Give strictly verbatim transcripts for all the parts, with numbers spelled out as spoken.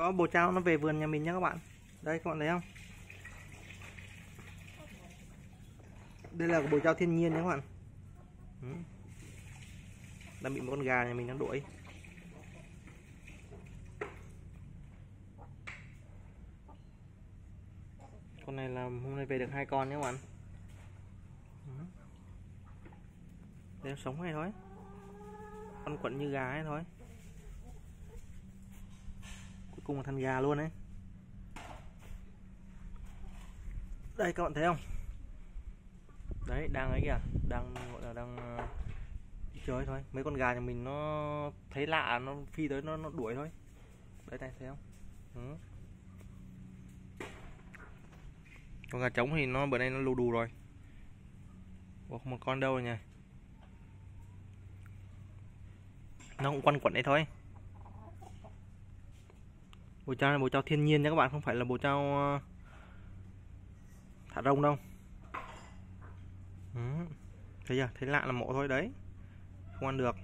Có bồ trao nó về vườn nhà mình nha các bạn. Đây các bạn thấy không? Đây là bồ trao thiên nhiên nha các bạn. Đang bị một con gà nhà mình đang đuổi. Con này là hôm nay về được hai con nhé các bạn. Để sống hay thôi, con quẩn như gà ấy thôi. Cuối cùng là thành gà luôn đấy. Đây các bạn thấy không? Đấy đang ấy kìa, đang gọi là đang đi chơi thôi. Mấy con gà nhà mình nó thấy lạ nó phi tới nó nó đuổi thôi. Đấy này thấy không? Ừ. Con gà trống thì nó bữa nay nó lù đù rồi. Ủa, không một con đâu rồi nhỉ? Nó cũng quanh quẩn đấy thôi. Bồ trao là bồ trao thiên nhiên nha các bạn, không phải là bồ trao thả rông đâu. Ừ. Thấy chưa? Thấy lạ là mộ thôi đấy. Không ăn được.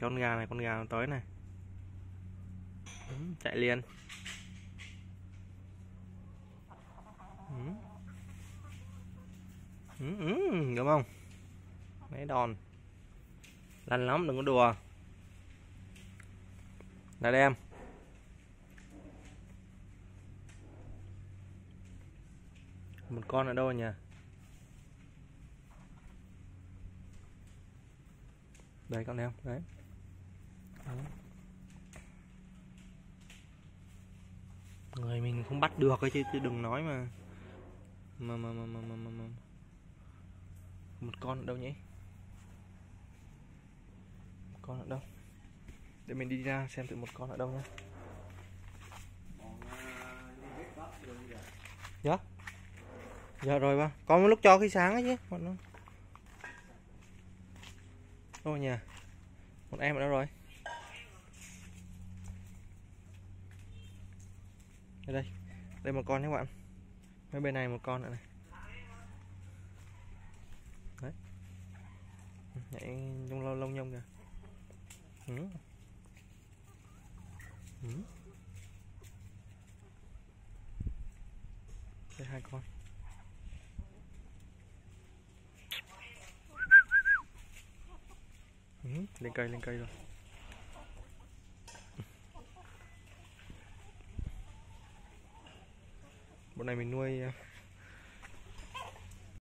Con gà này, con gà nó tới này. Ừ. Chạy liền. Ừ. Ừ, ừ, đúng không? Mấy đòn lành lắm, đừng có đùa. Lại đây em. Một con ở đâu nhỉ? Đây con em, đấy. Người mình không bắt được ấy chứ, chứ đừng nói mà. Mà mà mà mà mà mà. Một con ở đâu nhỉ? Con ở đâu? Để mình đi ra xem thử một con ở đâu nhé. Dạ. Dạ rồi ba. Con lúc cho khi sáng ấy chứ. Còn đâu nhỉ? Một em ở đâu rồi? Ở đây. Đây một con nhé các bạn. Mấy bên này một con nữa này. Đấy. Nhảy trong lông lông nhông kìa. Ừ. Ừ. Đây hai con. Ừ. Lên cây lên cây rồi. Bọn này mình nuôi